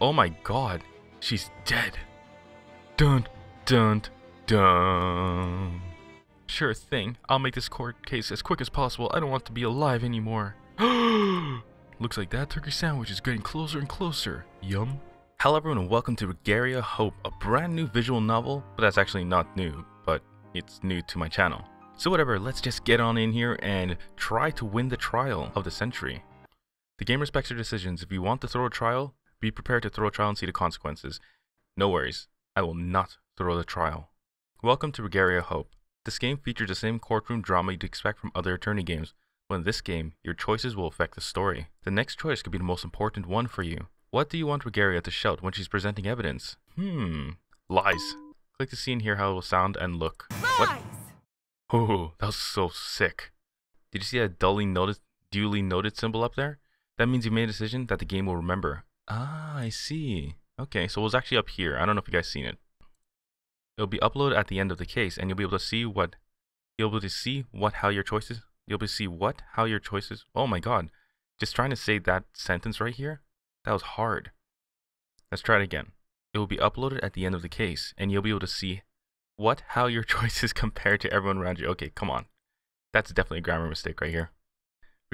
Oh my god, she's dead. Dun dun dun. Sure thing, I'll make this court case as quick as possible. I don't want to be alive anymore. Looks like that turkey sandwich is getting closer and closer. Yum. Hello everyone and welcome to Regeria Hope, a brand new visual novel. But that's actually not new, but it's new to my channel. So whatever, let's just get on in here and try to win the trial of the century. The game respects your decisions. If you want to throw a trial, be prepared to throw a trial and see the consequences. No worries, I will not throw the trial. Welcome to Regeria Hope. This game features the same courtroom drama you'd expect from other attorney games, but in this game, your choices will affect the story. The next choice could be the most important one for you. What do you want Regeria to shout when she's presenting evidence? Lies. Click to see and hear how it will sound and look. Lies! What? Oh, that was so sick. Did you see that duly noted symbol up there? That means you made a decision that the game will remember. Ah, I see. Okay, so it was actually up here. I don't know if you guys seen it. It'll be uploaded at the end of the case, and you'll be able to see what, how your choices. Oh my god, just trying to say that sentence right here. That was hard. Let's try it again. It will be uploaded at the end of the case, and you'll be able to see what, how your choices compare to everyone around you. Okay, come on, that's definitely a grammar mistake right here.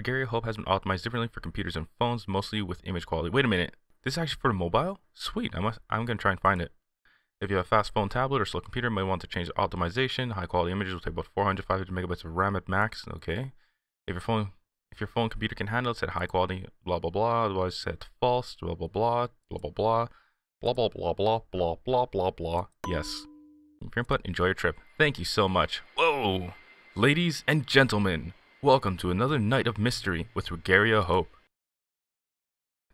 Regeria Hope has been optimized differently for computers and phones, mostly with image quality. Wait a minute. This is actually for the mobile? Sweet. I'm going to try and find it. If you have a fast phone, tablet, or slow computer, you may want to change the optimization. High quality images will take about 400, 500 megabytes of RAM at max. Okay. If your phone computer can handle it, set high quality, blah, blah, blah. Otherwise, set false, blah, blah, blah, blah, blah, blah, blah, blah, blah, blah, blah, blah, blah, blah. Yes. Your input, enjoy your trip. Thank you so much. Whoa. Ladies and gentlemen, welcome to another night of mystery with Regeria Hope.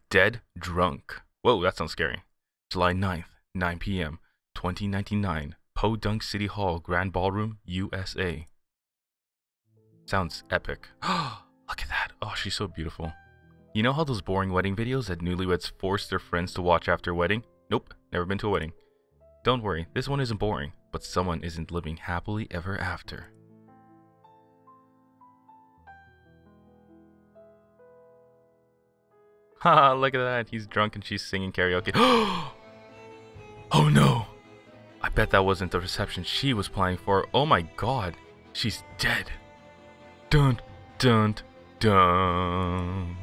Dead drunk. Whoa, that sounds scary. July 9th, 9 p.m., 2099, Podunk City Hall, Grand Ballroom, USA. Sounds epic. Oh, look at that. Oh, she's so beautiful. You know how those boring wedding videos that newlyweds force their friends to watch after a wedding? Nope, never been to a wedding. Don't worry, this one isn't boring, but someone isn't living happily ever after. Haha, look at that. He's drunk and she's singing karaoke. Oh no! I bet that wasn't the reception she was planning for. Oh my god, she's dead. Dun dun dun.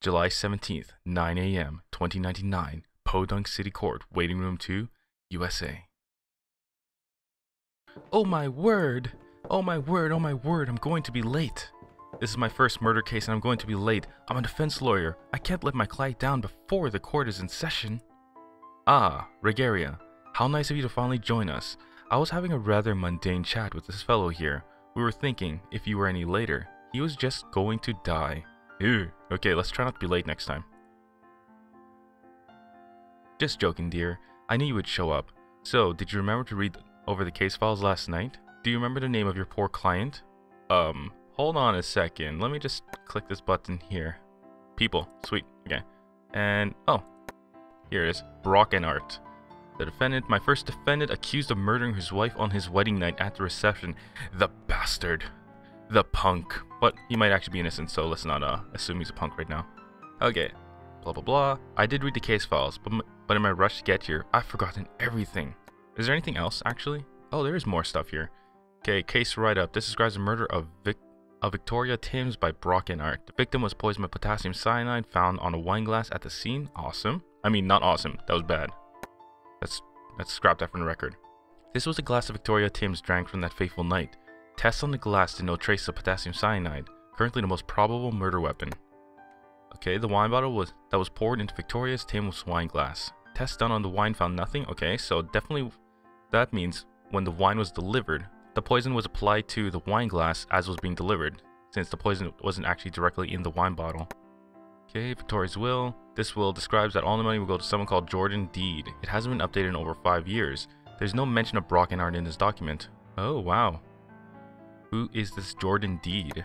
July 17th, 9 a.m., 2099, Podunk City Court, Waiting Room 2, USA. Oh my word! Oh my word, oh my word, I'm going to be late. This is my first murder case and I'm going to be late. I'm a defense lawyer. I can't let my client down before the court is in session. Ah, Regeria. How nice of you to finally join us. I was having a rather mundane chat with this fellow here. We were thinking, if you were any later, he was just going to die. Ew. Okay, let's try not to be late next time. Just joking, dear. I knew you would show up. So, did you remember to read over the case files last night? Do you remember the name of your poor client? Hold on a second, let me just click this button here. People, sweet, okay. And, oh, here it is, Brock Enhart. The defendant, my first defendant, accused of murdering his wife on his wedding night at the reception. The bastard. The punk. But he might actually be innocent, so let's not assume he's a punk right now. Okay, blah blah blah. I did read the case files, but in my rush to get here, I've forgotten everything. Is there anything else, actually? Oh, there is more stuff here. Okay, case write-up. This describes the murder of Victoria Timms by Brock Enhart. The victim was poisoned by potassium cyanide found on a wine glass at the scene. Awesome. I mean, not awesome. That was bad. Let's scrap that from the record. This was a glass that Victoria Timms drank from that fateful night. Tests on the glass did no trace of potassium cyanide, currently the most probable murder weapon. Okay, the wine bottle that was poured into Victoria's Timms' wine glass. Tests done on the wine found nothing. Okay, so definitely that means when the wine was delivered, the poison was applied to the wine glass as was being delivered, since the poison wasn't actually directly in the wine bottle. Okay, Victoria's will. This will describes that all the money will go to someone called Jordan Deed. It hasn't been updated in over 5 years. There's no mention of Brock Enhart in this document. Oh, wow. Who is this Jordan Deed?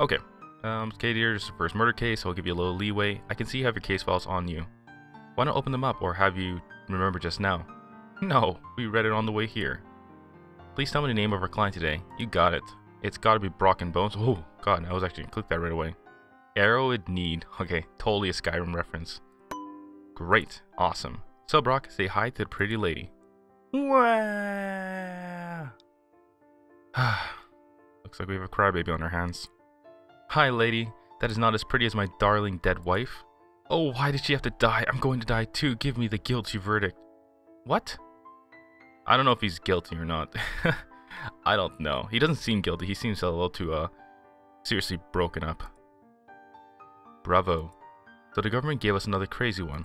Okay, okay, dear, this is the first murder case, so I'll give you a little leeway. I can see you have your case files on you. Why not open them up, or have you remember just now? No, we read it on the way here. Please tell me the name of our client today. You got it. It's gotta be Brock and Bones. Oh, god, I was actually gonna click that right away. Arrowed Need. Okay, totally a Skyrim reference. Great. Awesome. So Brock, say hi to the pretty lady. Wow. Looks like we have a crybaby on our hands. Hi, lady. That is not as pretty as my darling dead wife. Oh, why did she have to die? I'm going to die too. Give me the guilty verdict. What? I don't know if he's guilty or not. I don't know. He doesn't seem guilty. He seems a little too, seriously broken up. Bravo. So the government gave us another crazy one.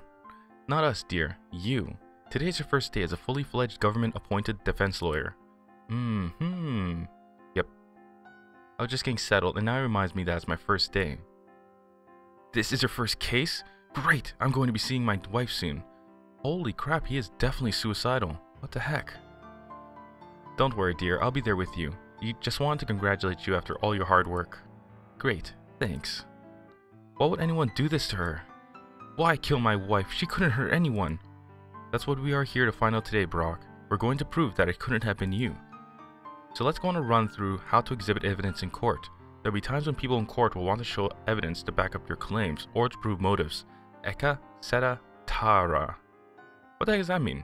Not us, dear. You. Today's your first day as a fully fledged government-appointed defense lawyer. Mm-hmm. Yep. I was just getting settled, and now it reminds me that it's my first day. This is your first case? Great! I'm going to be seeing my wife soon. Holy crap, he is definitely suicidal. What the heck? Don't worry, dear. I'll be there with you. You just wanted to congratulate you after all your hard work. Great. Thanks. Why would anyone do this to her? Why kill my wife? She couldn't hurt anyone. That's what we are here to find out today, Brock. We're going to prove that it couldn't have been you. So let's go on a run through how to exhibit evidence in court. There'll be times when people in court will want to show evidence to back up your claims or to prove motives. Eka seta tara. What the heck does that mean?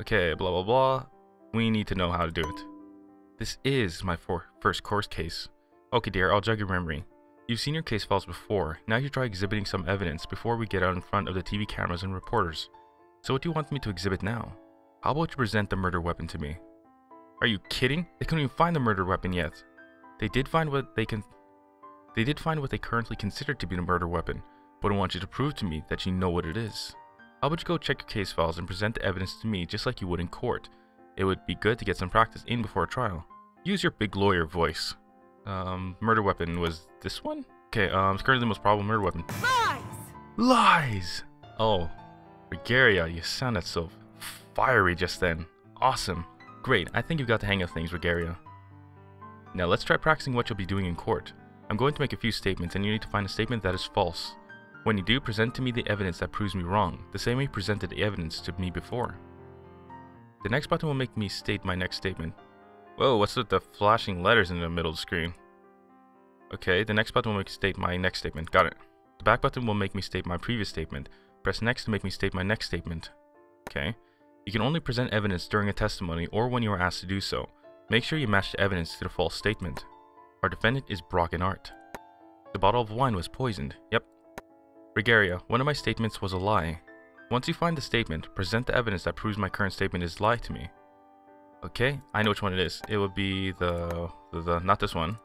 Okay, blah blah blah. We need to know how to do it. This is my first court case. Okay, dear, I'll jog your memory. You've seen your case files before. Now you try exhibiting some evidence before we get out in front of the TV cameras and reporters. So what do you want me to exhibit now? How about you present the murder weapon to me? Are you kidding? They couldn't even find the murder weapon yet. They did find what they currently consider to be the murder weapon, but I want you to prove to me that you know what it is. How about you go check your case files and present the evidence to me just like you would in court? It would be good to get some practice in before trial. Use your big lawyer voice. Murder weapon was this one? Okay, it's currently the most probable murder weapon. Lies! Lies! Oh. Regeria, you sounded so fiery just then. Awesome. Great, I think you've got the hang of things, Regeria. Now let's try practicing what you'll be doing in court. I'm going to make a few statements and you need to find a statement that is false. When you do, present to me the evidence that proves me wrong, the same way you presented the evidence to me before. The next button will make me state my next statement. Whoa, what's with the flashing letters in the middle of the screen? Okay, the next button will make me state my next statement. Got it. The back button will make me state my previous statement. Press next to make me state my next statement. Okay. You can only present evidence during a testimony or when you are asked to do so. Make sure you match the evidence to the false statement. Our defendant is Brock Enhart. The bottle of wine was poisoned. Yep. Regeria, one of my statements was a lie. Once you find the statement, present the evidence that proves my current statement is a lie to me. Okay, I know which one it is. It would be the not this one.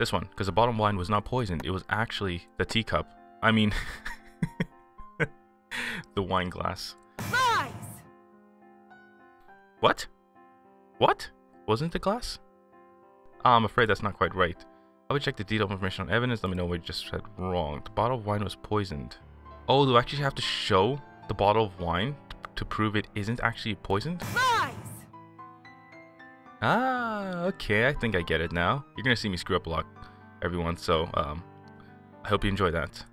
This one, because the bottle of wine was not poisoned. It was actually the teacup. I mean... the wine glass. Lies! What? What? Wasn't the glass? I'm afraid that's not quite right. I would check the detailed information on evidence. Let me know what you just said wrong. The bottle of wine was poisoned. Oh, do I actually have to show the bottle of wine to prove it isn't actually poisoned? Lies! Ah, okay. I think I get it now. You're gonna see me screw up a lot, everyone. So, I hope you enjoy that.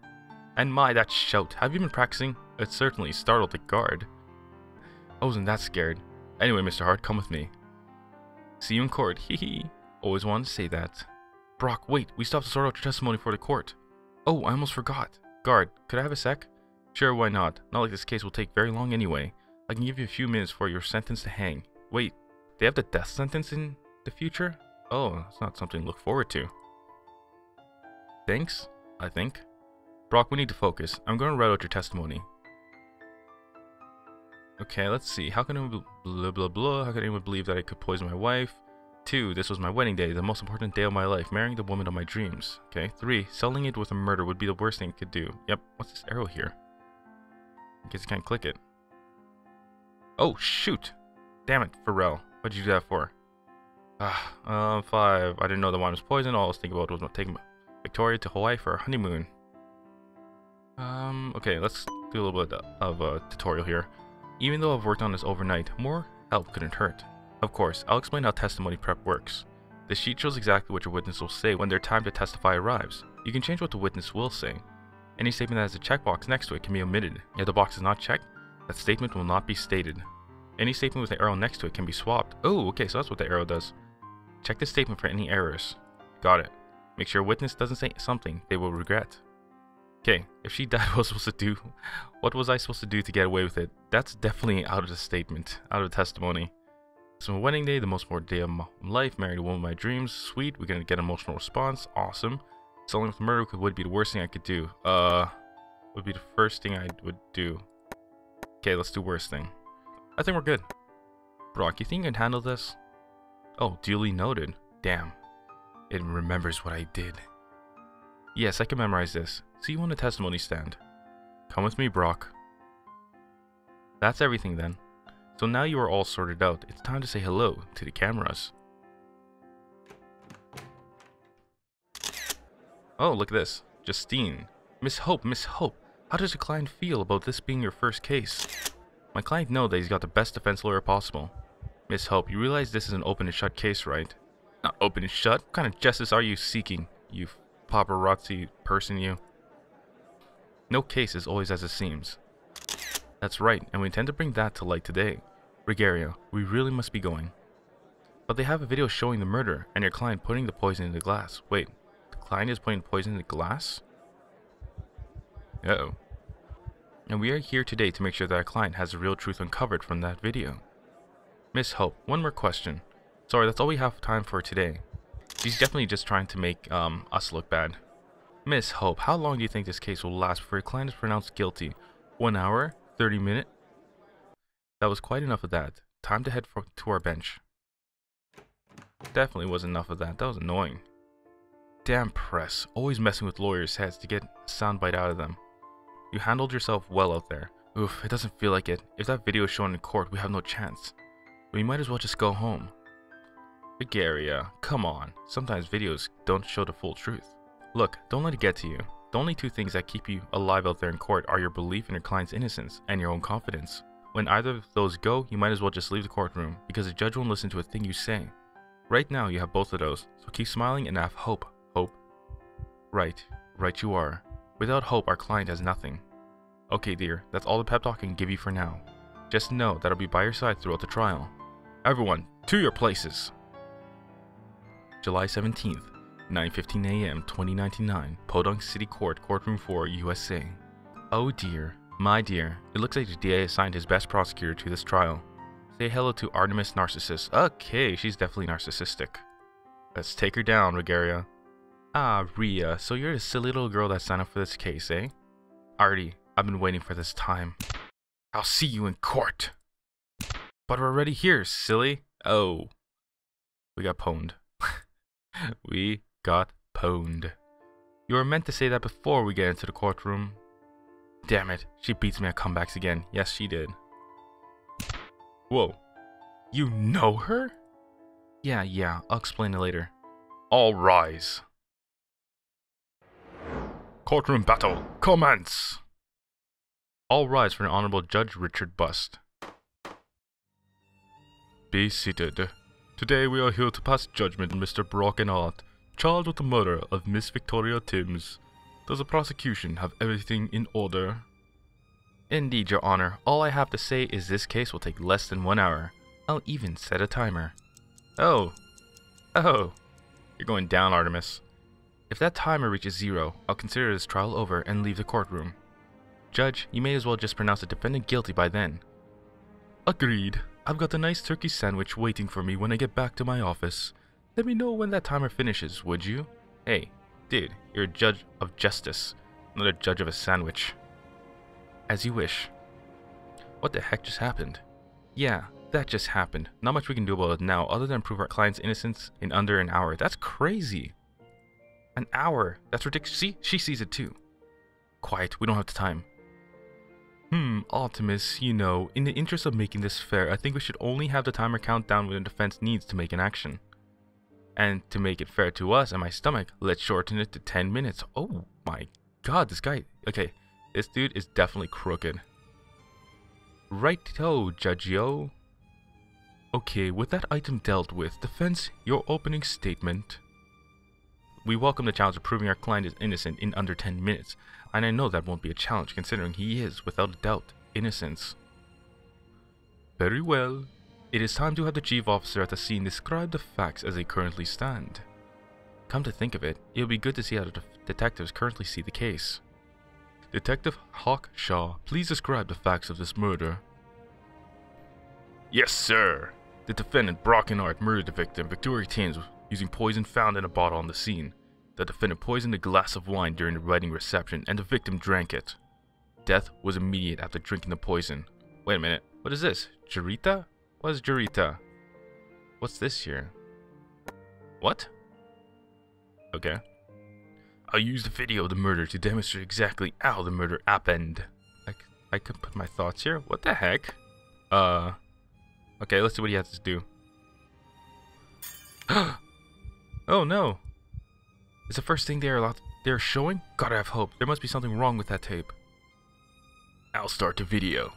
And my, that shout. Have you been practicing? It certainly startled the guard. I wasn't that scared. Anyway, Mr. Hart, come with me. See you in court. Hee hee. Always wanted to say that. Brock, wait. We still have to sort out your testimony for the court. Oh, I almost forgot. Guard, could I have a sec? Sure, why not? Not like this case will take very long anyway. I can give you a few minutes for your sentence to hang. Wait, they have the death sentence in the future? Oh, it's not something to look forward to. Thanks, I think. Brock, we need to focus. I'm going to write out your testimony. Okay, let's see. How can anyone blah blah blah? How can anyone believe that I could poison my wife? 2. This was my wedding day, the most important day of my life. Marrying the woman of my dreams. Okay. 3. Selling it with a murder would be the worst thing it could do. Yep. What's this arrow here? I guess you can't click it. Oh shoot! Damn it, Pharrell. What'd you do that for? 5. I didn't know the wine was poisoned. All I was thinking about was taking Victoria to Hawaii for our honeymoon. Okay, let's do a little bit of a tutorial here. Even though I've worked on this overnight, more help couldn't hurt. Of course, I'll explain how testimony prep works. The sheet shows exactly what your witness will say when their time to testify arrives. You can change what the witness will say. Any statement that has a checkbox next to it can be omitted. If the box is not checked, that statement will not be stated. Any statement with an arrow next to it can be swapped. Oh, okay, so that's what the arrow does. Check the statement for any errors. Got it. Make sure a witness doesn't say something they will regret. Okay, if she died, what was I supposed to do to get away with it? That's definitely out of the statement, out of the testimony. It's my wedding day, the most important day of my life, married a woman of my dreams, sweet, we're gonna get an emotional response, awesome. Selling with murder would be the worst thing I could do. Would be the first thing I would do. Okay, let's do worst thing. I think we're good. Brock, you think you can handle this? Oh, duly noted. Damn. It remembers what I did. Yes, I can memorize this. See you on the testimony stand. Come with me, Brock. That's everything then. So now you are all sorted out. It's time to say hello to the cameras. Oh, look at this. Justine. Miss Hope, Miss Hope. How does your client feel about this being your first case? My client knows that he's got the best defense lawyer possible. Miss Hope, you realize this is an open and shut case, right? Not open and shut? What kind of justice are you seeking, you paparazzi person, you? No case is always as it seems. That's right, and we intend to bring that to light today. Regeria, we really must be going. But they have a video showing the murder and your client putting the poison in the glass. Wait, the client is putting poison in the glass? Uh-oh. And we are here today to make sure that our client has the real truth uncovered from that video. Miss Hope, one more question. Sorry, that's all we have time for today. She's definitely just trying to make us look bad. Miss Hope, how long do you think this case will last before your client is pronounced guilty? 1 hour? 30 minutes? That was quite enough of that. Time to head to our bench. Definitely was enough of that. That was annoying. Damn press. Always messing with lawyers' heads to get a soundbite out of them. You handled yourself well out there. Oof, it doesn't feel like it. If that video is shown in court, we have no chance. We might as well just go home. Regeria, come on. Sometimes videos don't show the full truth. Look, don't let it get to you. The only two things that keep you alive out there in court are your belief in your client's innocence and your own confidence. When either of those go, you might as well just leave the courtroom because the judge won't listen to a thing you say. Right now, you have both of those, so keep smiling and have hope. Hope. Right. Right you are. Without hope, our client has nothing. Okay, dear, that's all the pep talk I can give you for now. Just know that I'll be by your side throughout the trial. Everyone, to your places! July 17th. 9:15 a.m. 2099, Podunk City Court, Courtroom 4, USA. Oh dear, my dear, it looks like the DA assigned his best prosecutor to this trial. Say hello to Artemis Narcissus. Okay, she's definitely narcissistic. Let's take her down, Regeria. Ah, Rhea, so you're the silly little girl that signed up for this case, eh? Artie, I've been waiting for this time. I'll see you in court. But we're already here, silly. Oh. We got pwned. We got pwned. You were meant to say that before we get into the courtroom. Damn it, she beats me at comebacks again. Yes, she did. Whoa. You know her? Yeah, I'll explain it later. All rise. Courtroom battle commence! All rise for the Honorable Judge Richard Bust. Be seated. Today we are here to pass judgment on Mr. Brock Enhart, charged with the murder of Miss Victoria Timms. Does the prosecution have everything in order? Indeed, Your Honor. All I have to say is this case will take less than 1 hour. I'll even set a timer. Oh. Oh. You're going down, Artemis. If that timer reaches 0, I'll consider this trial over and leave the courtroom. Judge, you may as well just pronounce the defendant guilty by then. Agreed. I've got a nice turkey sandwich waiting for me when I get back to my office. Let me know when that timer finishes, would you? Hey, dude, you're a judge of justice, not a judge of a sandwich. As you wish. What the heck just happened? Yeah, that just happened. Not much we can do about it now other than prove our client's innocence in under an hour. That's crazy. An hour? That's ridiculous. See? She sees it too. Quiet, we don't have the time. Artemis, you know, in the interest of making this fair, I think we should only have the timer count down when the defense needs to make an action. And to make it fair to us and my stomach, let's shorten it to 10 minutes. Oh my god, this guy... Okay, this dude is definitely crooked. Right-o, Judge-yo. Okay, with that item dealt with, defense, your opening statement. We welcome the challenge of proving our client is innocent in under 10 minutes, and I know that won't be a challenge considering he is, without a doubt, innocent. Very well. It is time to have the chief officer at the scene describe the facts as they currently stand. Come to think of it, it'll be good to see how the detectives currently see the case. Detective Hawk Shaw, please describe the facts of this murder. Yes, sir. The defendant, Brock Enhart, murdered the victim, Victoria Timms, using poison found in a bottle on the scene. The defendant poisoned a glass of wine during the wedding reception, and the victim drank it. Death was immediate after drinking the poison. Wait a minute, what is this? Jarita? What is Jarita? What's this here? What? Okay. I used the video of the murder to demonstrate exactly how the murder happened. I could put my thoughts here? What the heck? Okay, let's see what he has to do. Oh no! It's the first thing they're showing? Gotta have hope. There must be something wrong with that tape. I'll start the video.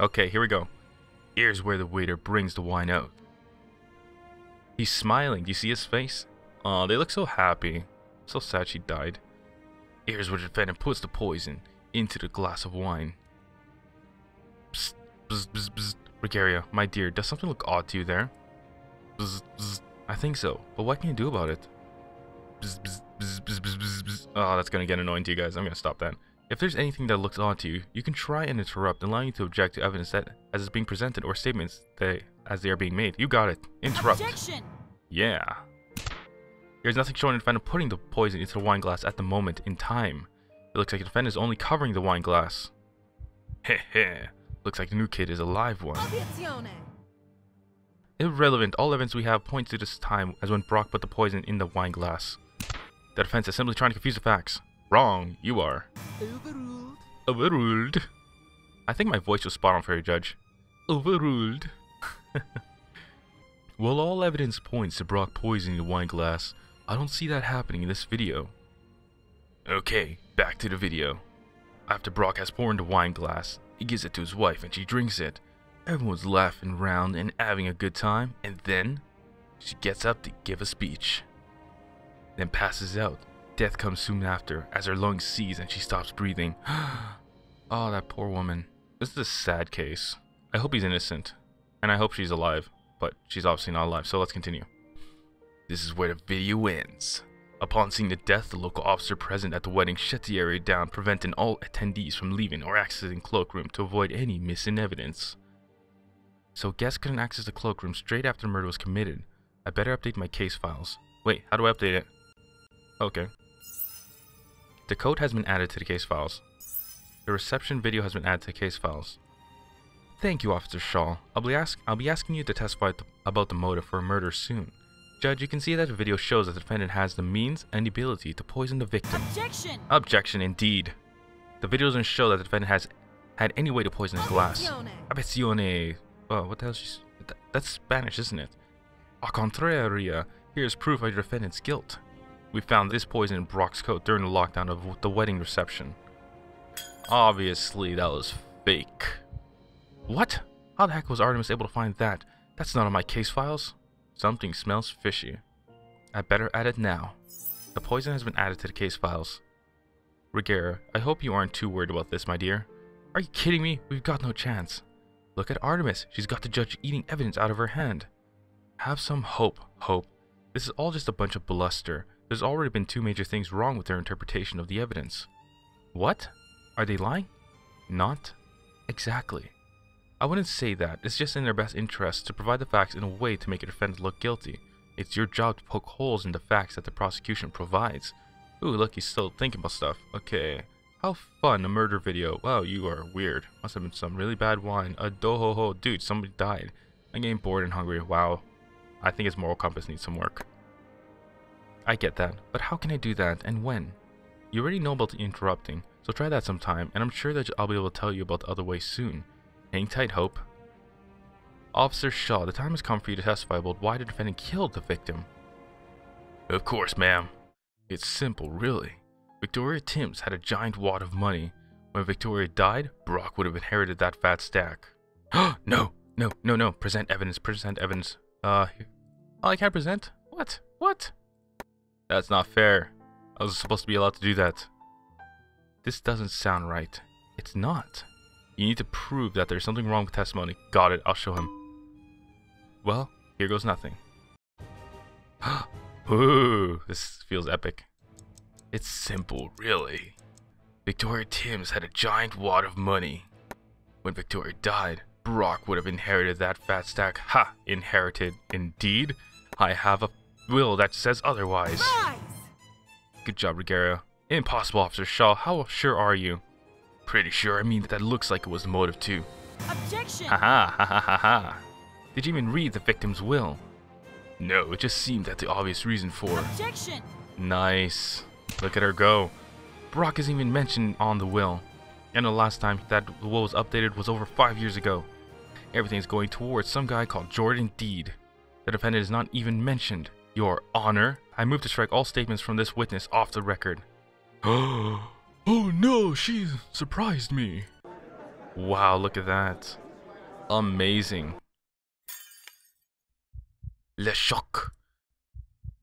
Okay, here we go. Here's where the waiter brings the wine out. He's smiling. Do you see his face? Aw, they look so happy. So sad she died. Here's where the defendant puts the poison into the glass of wine. Psst, bzz, bzz, bzz. Regeria, my dear, does something look odd to you there? Bzz, bzz. I think so, but what can you do about it? Bzz, bzz, bzz, bzz, bzz, bzz. Oh, that's gonna get annoying to you guys. I'm gonna stop that. If there's anything that looks odd to you, you can try and interrupt, allowing you to object to evidence that as it's being presented or statements that as they are being made. You got it. Interrupt. Objection. Yeah. There's nothing showing the defendant putting the poison into the wine glass at the moment in time. It looks like the defendant is only covering the wine glass. Heh heh. Looks like the new kid is a live one. Objezione. Irrelevant. All evidence we have points to this time as when Brock put the poison in the wine glass. The defense is simply trying to confuse the facts. Wrong, you are. Overruled. Overruled. I think my voice was spot on for you, Judge. Overruled. While all evidence points to Brock poisoning the wine glass, I don't see that happening in this video. Okay, back to the video. After Brock has poured the wine glass, he gives it to his wife and she drinks it. Everyone's laughing round and having a good time, and then she gets up to give a speech. Then passes out. Death comes soon after as her lungs seize and she stops breathing. Oh, that poor woman. This is a sad case. I hope he's innocent. And I hope she's alive. But she's obviously not alive, so let's continue. This is where the video ends. Upon seeing the death, the local officer present at the wedding shut the area down, preventing all attendees from leaving or accessing cloakroom to avoid any missing evidence. So guests couldn't access the cloakroom straight after the murder was committed. I better update my case files. Wait, how do I update it? Okay. The code has been added to the case files. The reception video has been added to the case files. Thank you, Officer Shaw. I'll be asking you to testify about the motive for a murder soon. Judge, you can see that the video shows that the defendant has the means and the ability to poison the victim. Objection! Objection, indeed. The video doesn't show that the defendant has had any way to poison his glass. Objezione. Oh, what the hell? That's Spanish, isn't it? A contraria, here's proof of the defendant's guilt. We found this poison in Brock's coat during the lockdown of the wedding reception. Obviously, that was fake. What? How the heck was Artemis able to find that? That's not on my case files. Something smells fishy. I better add it now. The poison has been added to the case files. Regeria, I hope you aren't too worried about this, my dear. Are you kidding me? We've got no chance. Look at Artemis. She's got the judge eating evidence out of her hand. Have some hope, Hope. This is all just a bunch of bluster. There's already been two major things wrong with their interpretation of the evidence. What? Are they lying? Not exactly. I wouldn't say that, it's just in their best interest to provide the facts in a way to make a defendant look guilty. It's your job to poke holes in the facts that the prosecution provides. Ooh, look, he's still thinking about stuff. Okay. How fun, a murder video. Wow, you are weird. Must have been some really bad wine. A do-ho-ho. Dude, somebody died. I'm getting bored and hungry. Wow. I think his moral compass needs some work. I get that, but how can I do that and when? You already know about the interrupting, so try that sometime, and I'm sure that I'll be able to tell you about the other way soon. Hang tight, Hope. Officer Shaw, the time has come for you to testify about why the defendant killed the victim. Of course, ma'am. It's simple, really. Victoria Timms had a giant wad of money. When Victoria died, Brock would have inherited that fat stack. No. Present evidence. Oh, I can't present? What? That's not fair. I was supposed to be allowed to do that. This doesn't sound right. It's not. You need to prove that there's something wrong with testimony. Got it, I'll show him. Well, here goes nothing. Ooh, this feels epic. It's simple, really. Victoria Timms had a giant wad of money. When Victoria died, Brock would have inherited that fat stack. Ha! Inherited. Indeed, I have a will that says otherwise. Rise! Good job, Regeria. Impossible, Officer Shaw. How sure are you? Pretty sure. I mean, that looks like it was the motive, too. Objection! Ha ha ha ha ha. Did you even read the victim's will? No, it just seemed that the obvious reason for... Objection! Nice. Look at her go. Brock isn't even mentioned on the will. And the last time that the will was updated was over 5 years ago. Everything's going towards some guy called Jordan Deed. The defendant is not even mentioned. Your Honor, I move to strike all statements from this witness off the record. Oh no, she surprised me. Wow, look at that. Amazing. Le choc.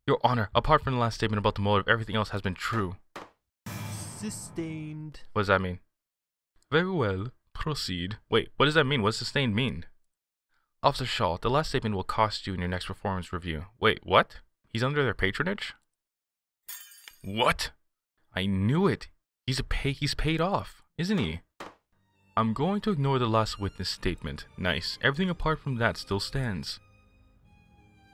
Your Honor, apart from the last statement about the motive, everything else has been true. Sustained. What does that mean? Very well, proceed. Wait, what does that mean? What does sustained mean? Officer Shaw, the last statement will cost you in your next performance review. Wait, what? He's under their patronage? What? I knew it. He's paid off, isn't he? I'm going to ignore the last witness statement. Nice. Everything apart from that still stands.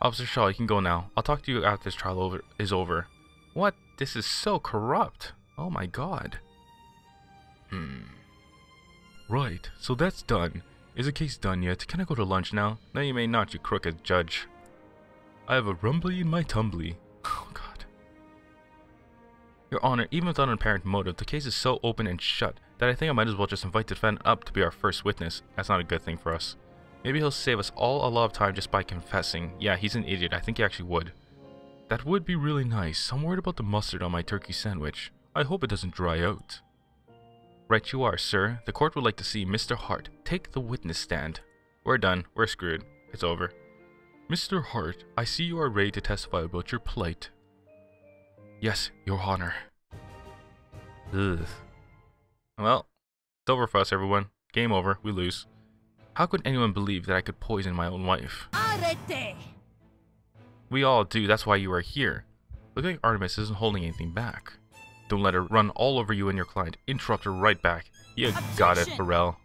Officer Shaw, you can go now. I'll talk to you after this trial is over. What? This is so corrupt. Oh my god. Right, so that's done. Is the case done yet? Can I go to lunch now? No, you may not, you crooked judge. I have a rumbly in my tumbly. Oh god. Your Honor, even without an apparent motive, the case is so open and shut that I think I might as well just invite the defendant up to be our first witness. That's not a good thing for us. Maybe he'll save us all a lot of time just by confessing. Yeah, he's an idiot. I think he actually would. That would be really nice. I'm worried about the mustard on my turkey sandwich. I hope it doesn't dry out. Right you are, sir. The court would like to see Mr. Hart take the witness stand. We're done. We're screwed. It's over. Mr. Hart, I see you are ready to testify about your plight. Yes, Your Honor. Ugh. Well, it's over for us, everyone. Game over. We lose. How could anyone believe that I could poison my own wife? Arrete! We all do. That's why you are here. Look like Artemis isn't holding anything back. Don't let her run all over you and your client. Interrupt her right back. You Objection. Got it, Pharrell.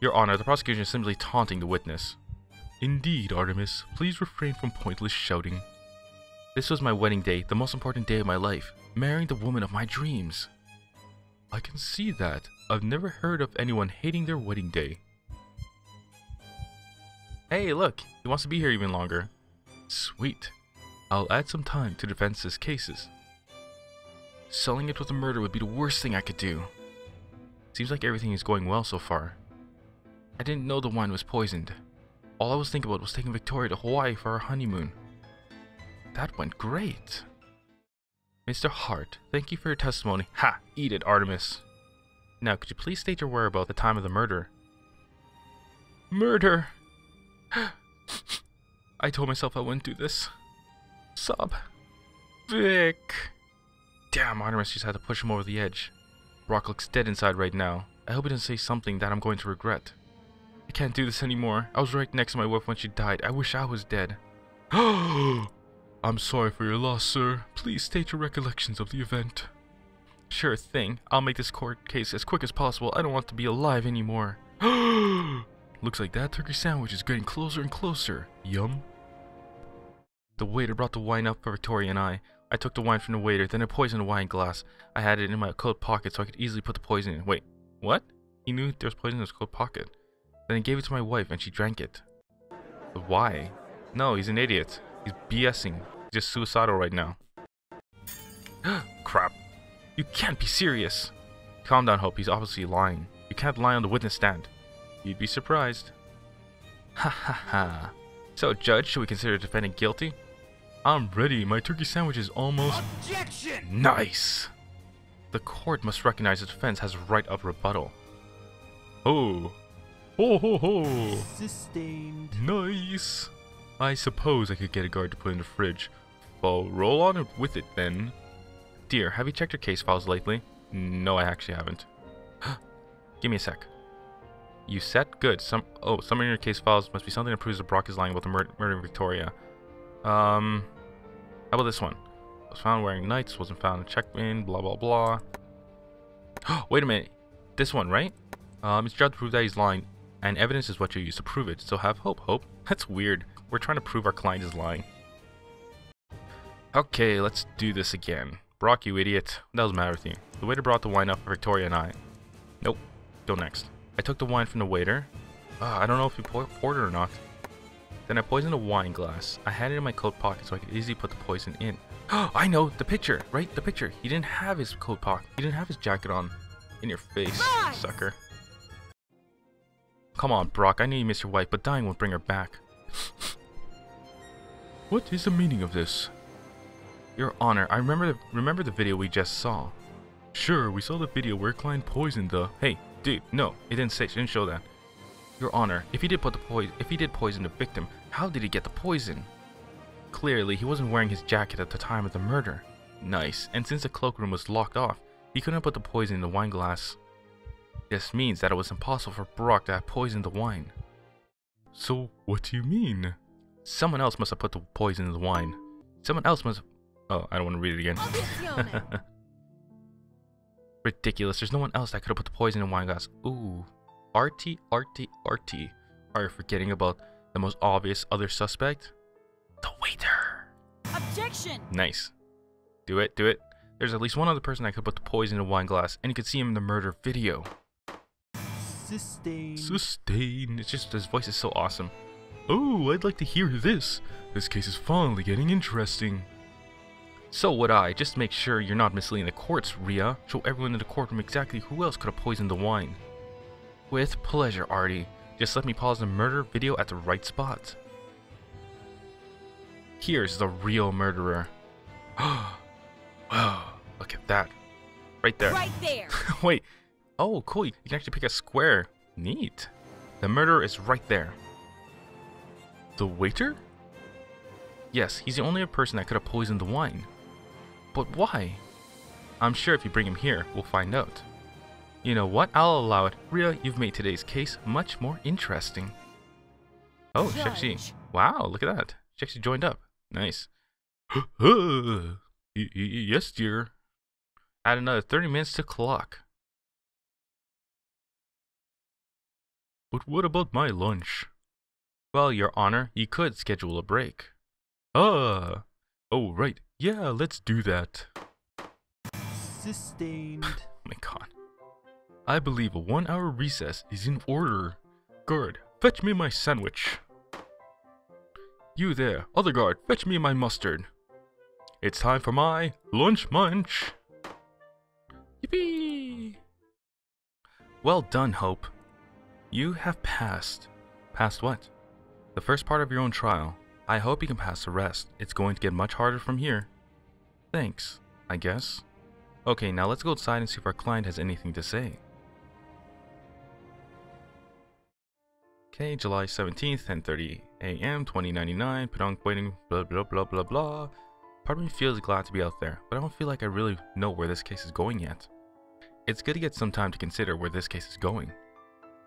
Your Honor, the prosecution is simply taunting the witness. Indeed, Artemis. Please refrain from pointless shouting. This was my wedding day, the most important day of my life. Marrying the woman of my dreams. I can see that. I've never heard of anyone hating their wedding day. Hey, look. He wants to be here even longer. Sweet. I'll add some time to defense's cases. Selling it with a murder would be the worst thing I could do. Seems like everything is going well so far. I didn't know the wine was poisoned. All I was thinking about was taking Victoria to Hawaii for our honeymoon. That went great. Mr. Hart, thank you for your testimony. Ha! Eat it, Artemis. Now, could you please state your whereabouts at the time of the murder? Murder! I told myself I wouldn't do this. Sob. Vic. Damn, Artemis just had to push him over the edge. Brock looks dead inside right now. I hope he doesn't say something that I'm going to regret. I can't do this anymore. I was right next to my wife when she died. I wish I was dead. I'm sorry for your loss, sir. Please state your recollections of the event. Sure thing. I'll make this court case as quick as possible. I don't want to be alive anymore. Looks like that turkey sandwich is getting closer and closer. Yum. The waiter brought the wine up for Victoria and I. I took the wine from the waiter, then I poisoned a wine glass. I had it in my coat pocket so I could easily put the poison in. Wait, what? He knew there was poison in his coat pocket. Then he gave it to my wife and she drank it. But why? No, he's an idiot. He's BSing. He's just suicidal right now. Crap. You can't be serious. Calm down, Hope. He's obviously lying. You can't lie on the witness stand. You'd be surprised. Ha ha ha. So, Judge, should we consider the defendant guilty? I'm ready. My turkey sandwich is almost... Objection! Nice! The court must recognize the defense has right of rebuttal. Oh. Ho ho ho! Sustained. Nice! I suppose I could get a guard to put in the fridge. Well, roll on with it then. Dear, have you checked your case files lately? No, I actually haven't. Give me a sec. You set? Good. Somewhere in your case files must be something that proves that Brock is lying about the murder of Victoria. How about this one? I was found wearing Knights, wasn't found in check-in, blah blah blah. Wait a minute. This one, right? It's your job to prove that he's lying, and evidence is what you use to prove it. So have hope, Hope. That's weird. We're trying to prove our client is lying. Okay, let's do this again. Brock, you idiot. That was mad with you. The waiter brought the wine up for Victoria and I. Nope. Go next. I took the wine from the waiter. I don't know if you poured it or not. Then I poisoned a wine glass. I had it in my coat pocket so I could easily put the poison in. I know! The picture! Right? The picture! He didn't have his coat pocket. He didn't have his jacket on. In your face, nice. Sucker. Come on, Brock. I know you miss your wife, but dying won't bring her back. What is the meaning of this? Your Honor, I remember the video we just saw. Sure, we saw the video where client poisoned the... Hey, dude, no. It didn't show that. Your Honor, if he did poison the victim, how did he get the poison? Clearly, he wasn't wearing his jacket at the time of the murder. Nice. And since the cloakroom was locked off, he couldn't put the poison in the wine glass. This means that it was impossible for Brock to have poisoned the wine. So, what do you mean? Someone else must have put the poison in the wine. Someone else must... Oh, I don't want to read it again. Ridiculous. There's no one else that could have put the poison in the wine glass. Ooh. Artie. Are you forgetting about the most obvious other suspect? The waiter. Objection. Nice. Do it. There's at least one other person that could put the poison in a wine glass, and you could see him in the murder video. Sustain. It's just his voice is so awesome. Oh, I'd like to hear this. This case is finally getting interesting. So would I. Just make sure you're not misleading the courts, Rhea. Show everyone in the courtroom exactly who else could have poisoned the wine. With pleasure, Artie. Just let me pause the murder video at the right spot. Here's the real murderer. Wow, look at that. Right there. Wait. Oh, cool. You can actually pick a square. Neat. The murderer is right there. The waiter? Yes, he's the only person that could have poisoned the wine. But why? I'm sure if you bring him here, we'll find out. You know what? I'll allow it. Rhea, you've made today's case much more interesting. Oh, Shexi. Wow, look at that. Shexi joined up. Nice. Yes, dear. Add another 30 minutes to clock. But what about my lunch? Well, Your Honor, you could schedule a break. Oh, right. Yeah, let's do that. Sustained. Oh my god. I believe a 1-hour recess is in order. Guard, fetch me my sandwich. You there, other guard, fetch me my mustard. It's time for my lunch munch. Yippee! Well done, Hope. You have passed. Passed what? The first part of your own trial. I hope you can pass the rest. It's going to get much harder from here. Thanks, I guess. Okay, now let's go outside and see if our client has anything to say. Okay, July 17th, 10:30 a.m., 2099, Podunk waiting, blah, blah, blah, blah, blah. Part of me feels glad to be out there, but I don't feel like I really know where this case is going yet. It's good to get some time to consider where this case is going.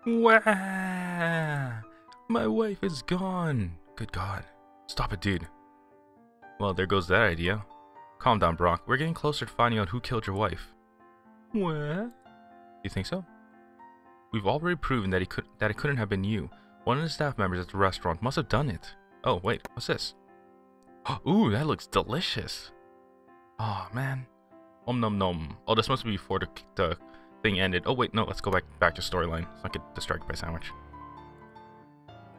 Wah! My wife is gone! Good God. Stop it, dude. Well, there goes that idea. Calm down, Brock. We're getting closer to finding out who killed your wife. What? You think so? We've already proven that it couldn't have been you. One of the staff members at the restaurant must have done it. Oh, wait. What's this? Ooh, that looks delicious. Oh, man. Om nom nom. Oh, this must be before the thing ended. Oh, wait. No, let's go back to storyline. Let's not get distracted by sandwich.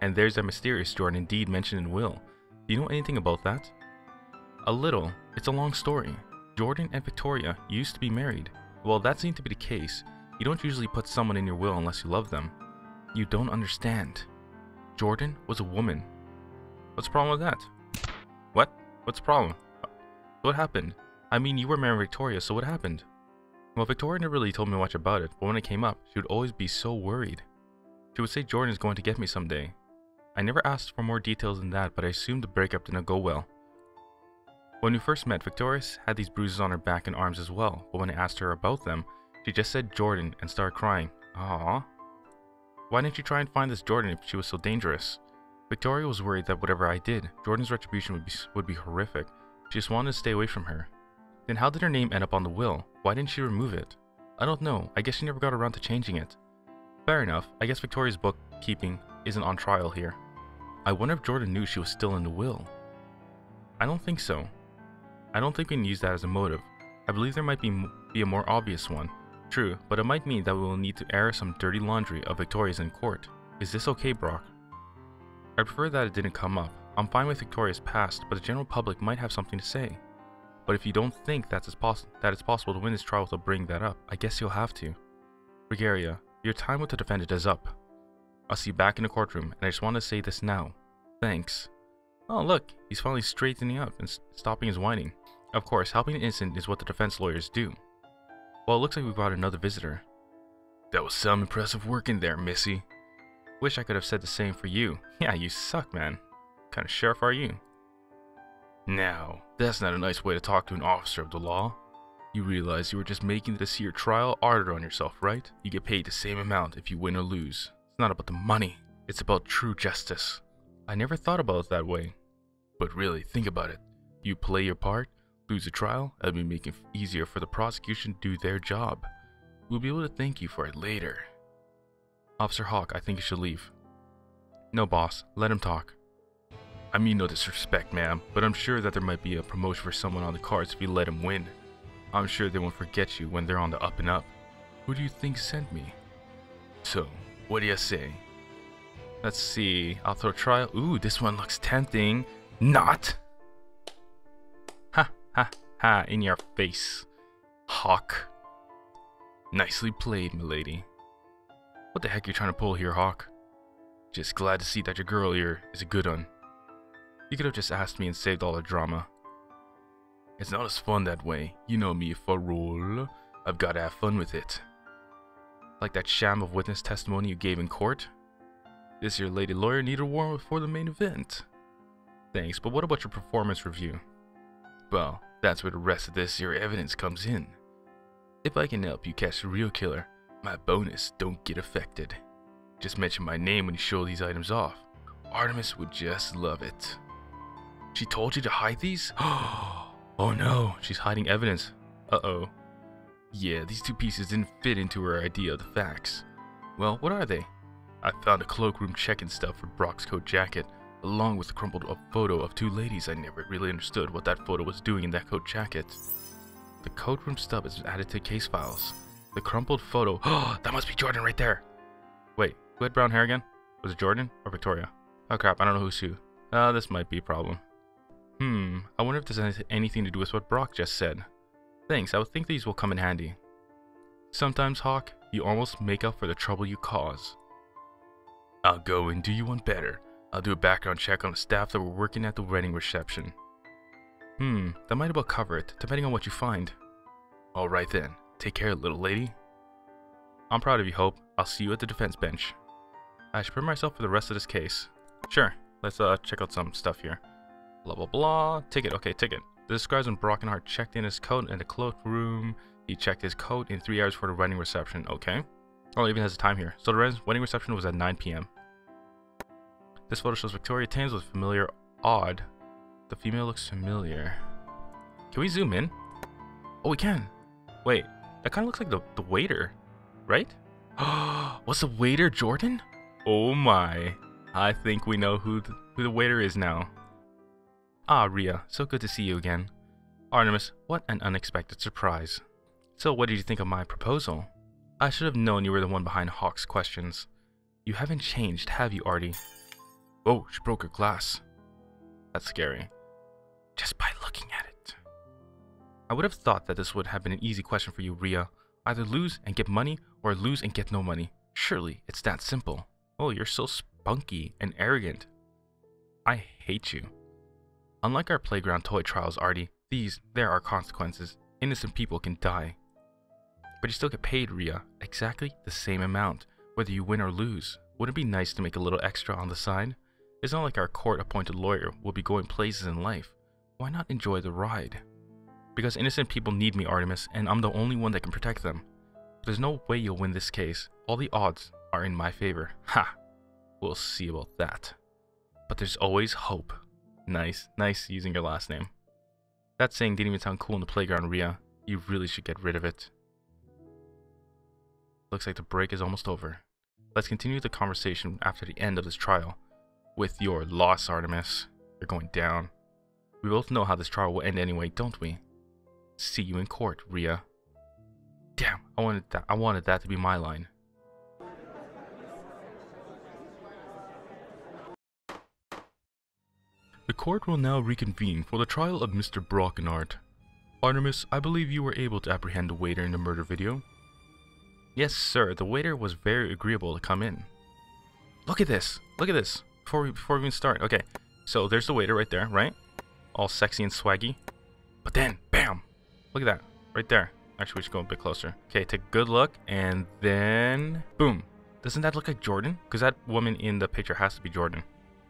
And there's that mysterious Jordan Deed mentioned in Will. Do you know anything about that? A little. It's a long story. Jordan and Victoria used to be married. Well, that seemed to be the case. You don't usually put someone in your will unless you love them. You don't understand. Jordan was a woman. What's the problem with that? What? What's the problem? What happened? I mean, you were marrying Victoria, so what happened? Well, Victoria never really told me much about it, but when it came up, she would always be so worried. She would say Jordan is going to get me someday. I never asked for more details than that, but I assumed the breakup didn't go well. When we first met, Victoria had these bruises on her back and arms as well, but when I asked her about them, she just said Jordan and started crying. Aww. Why didn't you try and find this Jordan if she was so dangerous? Victoria was worried that whatever I did, Jordan's retribution would be horrific. She just wanted to stay away from her. Then how did her name end up on the will? Why didn't she remove it? I don't know, I guess she never got around to changing it. Fair enough, I guess Victoria's bookkeeping isn't on trial here. I wonder if Jordan knew she was still in the will. I don't think so. I don't think we can use that as a motive. I believe there might be a more obvious one. True, but it might mean that we will need to air some dirty laundry of Victoria's in court. Is this okay, Brock? I prefer that it didn't come up. I'm fine with Victoria's past, but the general public might have something to say. But if you don't think that it's possible to win this trial without bringing that up, I guess you'll have to. Regeria, your time with the defendant is up. I'll see you back in the courtroom, and I just want to say this now. Thanks. Oh look, he's finally straightening up and stopping his whining. Of course, helping the innocent is what the defense lawyers do. Well, it looks like we brought another visitor. That was some impressive work in there, Missy. Wish I could have said the same for you. Yeah, you suck, man. What kind of sheriff are you? Now, that's not a nice way to talk to an officer of the law. You realize you were just making this year trial harder on yourself, right? You get paid the same amount if you win or lose. It's not about the money. It's about true justice. I never thought about it that way. But really, think about it. You play your part. Lose the trial, that'll be making it easier for the prosecution to do their job. We'll be able to thank you for it later. Officer Hawk, I think you should leave. No, boss. Let him talk. I mean no disrespect, ma'am, but I'm sure that there might be a promotion for someone on the cards if you let him win. I'm sure they won't forget you when they're on the up and up. Who do you think sent me? So, what do you say? Let's see. I'll throw a trial. Ooh, this one looks tempting. Not! Ha ha, in your face, Hawk. Nicely played, milady. What the heck are you trying to pull here, Hawk? Just glad to see that your girl here is a good one. You could have just asked me and saved all the drama. It's not as fun that way. You know me, for rule. I've got to have fun with it. Like that sham of witness testimony you gave in court? This your lady lawyer needed a warm-up before the main event. Thanks, but what about your performance review? Well, that's where the rest of this here evidence comes in. If I can help you catch the real killer, my bonus don't get affected. Just mention my name when you show these items off. Artemis would just love it. She told you to hide these? Oh no, she's hiding evidence. Uh-oh. Yeah, these two pieces didn't fit into her idea of the facts. Well, what are they? I found a cloakroom check-in stuff for Brock's coat jacket, along with a crumpled up photo of two ladies. I never really understood what that photo was doing in that coat jacket. The coat room stub is added to case files. The crumpled photo, oh, that must be Jordan right there. Wait, who had brown hair again? Was it Jordan or Victoria? Oh crap, I don't know who's who. This might be a problem. I wonder if this has anything to do with what Brock just said. Thanks, I would think these will come in handy. Sometimes, Hawk, you almost make up for the trouble you cause. I'll go and do you one better. I'll do a background check on the staff that were working at the wedding reception. That might about cover it, depending on what you find. Alright then, take care, little lady. I'm proud of you, Hope. I'll see you at the defense bench. I should prepare myself for the rest of this case. Sure, let's check out some stuff here. Blah blah blah, ticket, okay, ticket. This describes when Brock Enhart checked in his coat in the cloakroom. He checked his coat in 3 hours for the wedding reception, okay. Oh, it even has a time here. So the wedding reception was at 9 p.m. This photo shows Victoria Timms with familiar odd. The female looks familiar. Can we zoom in? Oh, we can. Wait, that kind of looks like the waiter, right? What's the waiter, Jordan? Oh my. I think we know who the waiter is now. Ah, Rhea, so good to see you again. Artemis, what an unexpected surprise. So what did you think of my proposal? I should have known you were the one behind Hawk's questions. You haven't changed, have you, Artie? Oh, she broke her glass. That's scary. Just by looking at it. I would have thought that this would have been an easy question for you, Rhea. Either lose and get money, or lose and get no money. Surely, it's that simple. Oh, you're so spunky and arrogant. I hate you. Unlike our playground toy trials, Artie, there are consequences. Innocent people can die. But you still get paid, Rhea. Exactly the same amount, whether you win or lose. Wouldn't it be nice to make a little extra on the side? It's not like our court-appointed lawyer will be going places in life. Why not enjoy the ride? Because innocent people need me, Artemis, and I'm the only one that can protect them. There's no way you'll win this case. All the odds are in my favor. Ha! We'll see about that. But there's always hope. Nice, nice using your last name. That saying didn't even sound cool in the playground, Rhea. You really should get rid of it. Looks like the break is almost over. Let's continue the conversation after the end of this trial. With your loss, Artemis. You're going down. We both know how this trial will end anyway, don't we? See you in court, Rhea. Damn, I wanted that to be my line. The court will now reconvene for the trial of Mr. Brock Enhart. Artemis, I believe you were able to apprehend the waiter in the murder video. Yes, sir. The waiter was very agreeable to come in. Look at this. Look at this. Before we even start. Okay, so there's the waiter right there, right? All sexy and swaggy. But then, bam! Look at that. Right there. Actually, we should go a bit closer. Okay, take a good look, and then... boom. Doesn't that look like Jordan? Because that woman in the picture has to be Jordan.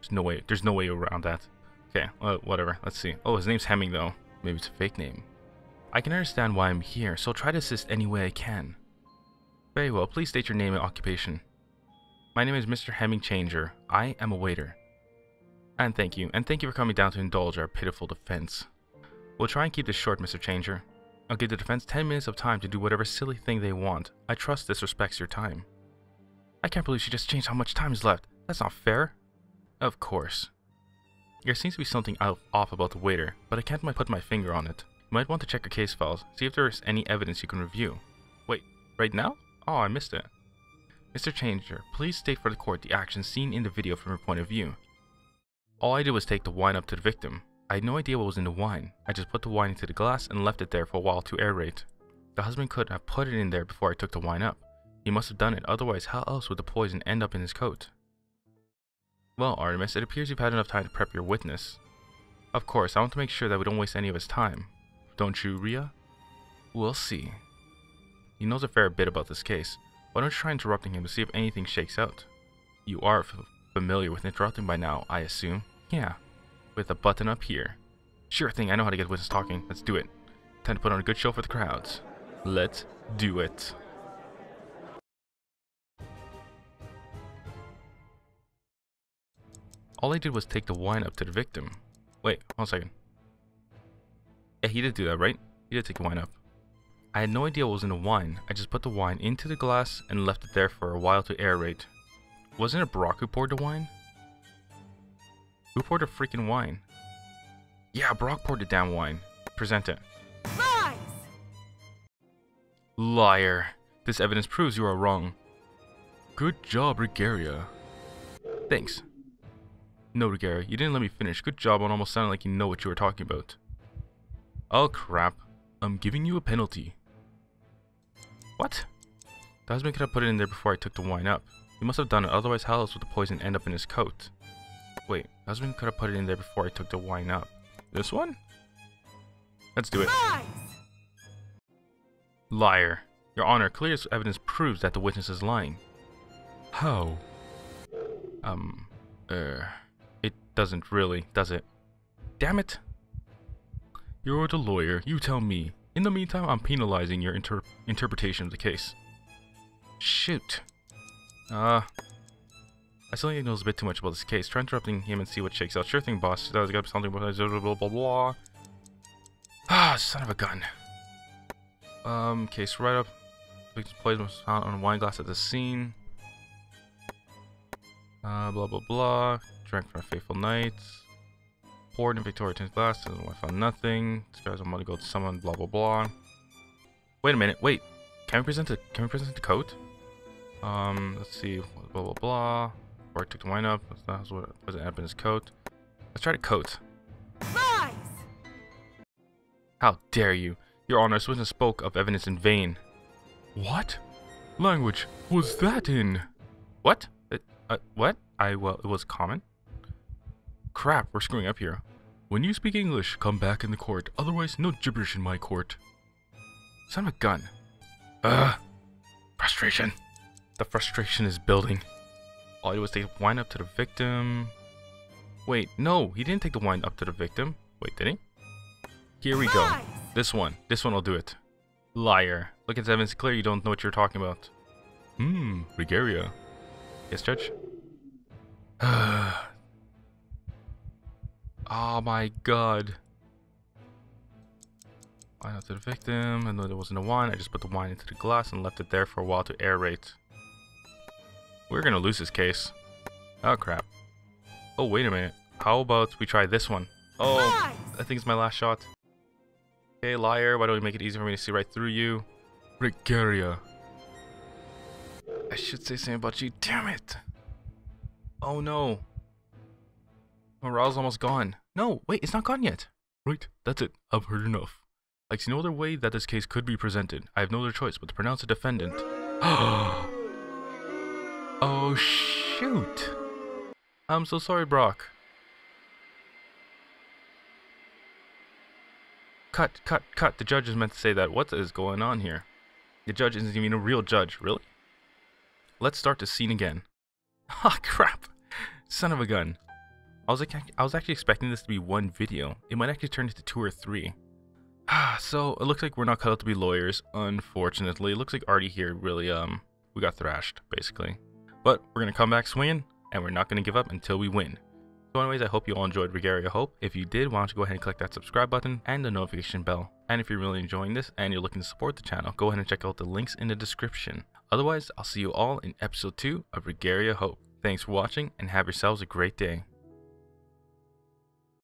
There's no way around that. Okay, whatever. Let's see. Oh, his name's Hemming, though. Maybe it's a fake name. I can understand why I'm here, so I'll try to assist any way I can. Very well, please state your name and occupation. My name is Mr. Hemming Changer. I am a waiter. And thank you for coming down to indulge our pitiful defense. We'll try and keep this short, Mr. Changer. I'll give the defense 10 minutes of time to do whatever silly thing they want. I trust this respects your time. I can't believe she just changed how much time is left. That's not fair. Of course. There seems to be something off about the waiter, but I can't put my finger on it. You might want to check your case files, see if there is any evidence you can review. Wait, right now? Oh, I missed it. Mr. Changer, please state for the court the action seen in the video from your point of view. All I did was take the wine up to the victim. I had no idea what was in the wine. I just put the wine into the glass and left it there for a while to aerate. The husband couldn't have put it in there before I took the wine up. He must have done it, otherwise how else would the poison end up in his coat? Well, Artemis, it appears you've had enough time to prep your witness. Of course, I want to make sure that we don't waste any of his time. Don't you, Rhea? We'll see. He knows a fair bit about this case. Why don't you try interrupting him to see if anything shakes out? You are familiar with interrupting by now, I assume. Yeah. With a button up here. Sure thing, I know how to get witness talking. Let's do it. Time to put on a good show for the crowds. Let's do it. All I did was take the wine up to the victim. Wait, one second. Yeah, he did do that, right? He did take the wine up. I had no idea what was in the wine. I just put the wine into the glass and left it there for a while to aerate. Wasn't it Brock who poured the wine? Who poured the freaking wine? Yeah, Brock poured the damn wine. Present it. Lies! Liar. This evidence proves you are wrong. Good job, Regeria. Thanks. No, Regeria, you didn't let me finish. Good job on almost sounding like you know what you were talking about. Oh, crap. I'm giving you a penalty. What? The husband could have put it in there before I took the wine up. He must have done it, otherwise how else would the poison end up in his coat? Wait, the husband could have put it in there before I took the wine up. This one? Let's do it. Lies! Liar. Your Honor, clear evidence proves that the witness is lying. How? It doesn't really, does it? Damn it! You're the lawyer, you tell me. In the meantime, I'm penalizing your interpretation of the case. Shoot. I still think he knows a bit too much about this case. Try interrupting him and see what shakes out. Sure thing, boss. There's gotta be something about blah, blah, blah, blah. Ah, son of a gun. Case right up. Poison was found on a wine glass at the scene. Blah, blah, blah. Drank from a faithful knight. Poured in Victoria Timms' glass, and I found nothing. This guy's a money gold summon, blah blah blah. Wait a minute, wait. Can we present the coat? Let's see, blah blah blah. Or took the wine up. That's what was it up in his coat. Let's try the coat. Lies! How dare you! Your Honor, this witness spoke of evidence in vain. What? Language was that in? What? What? Well, it was common. Crap, we're screwing up here. When you speak English, come back in the court. Otherwise, no gibberish in my court. Son of a gun. Frustration. The frustration is building. All I did was take the wine up to the victim. Wait, no, he didn't take the wine up to the victim. Wait, did he? Here we go. This one will do it. Liar. Look at the evidence clear, you don't know what you're talking about. Regeria. Yes, Judge? Oh my god. Wine out to the victim. I know there wasn't a wine. I just put the wine into the glass and left it there for a while to aerate. We're gonna lose this case. Oh, crap. Oh, wait a minute. How about we try this one? Oh, I think it's my last shot. Okay, liar. Why don't we make it easy for me to see right through you? Regeria. I should say something about you. Damn it. Oh, no. Morale's almost gone. No, wait, it's not gone yet. Right, that's it. I've heard enough. I see no other way that this case could be presented. I have no other choice but to pronounce a defendant. Oh, shoot. I'm so sorry, Brock. Cut, cut, cut. The judge is meant to say that. What is going on here? The judge isn't even a real judge. Really? Let's start the scene again. Ah, crap. Son of a gun. I was actually expecting this to be one video. It might actually turn into two or three. So it looks like we're not cut out to be lawyers, unfortunately. It looks like Artie here really we got thrashed basically. But we're gonna come back swinging, and we're not gonna give up until we win. So, anyways, I hope you all enjoyed Regeria Hope. If you did, why don't you go ahead and click that subscribe button and the notification bell. And if you're really enjoying this and you're looking to support the channel, go ahead and check out the links in the description. Otherwise, I'll see you all in episode 2 of Regeria Hope. Thanks for watching, and have yourselves a great day.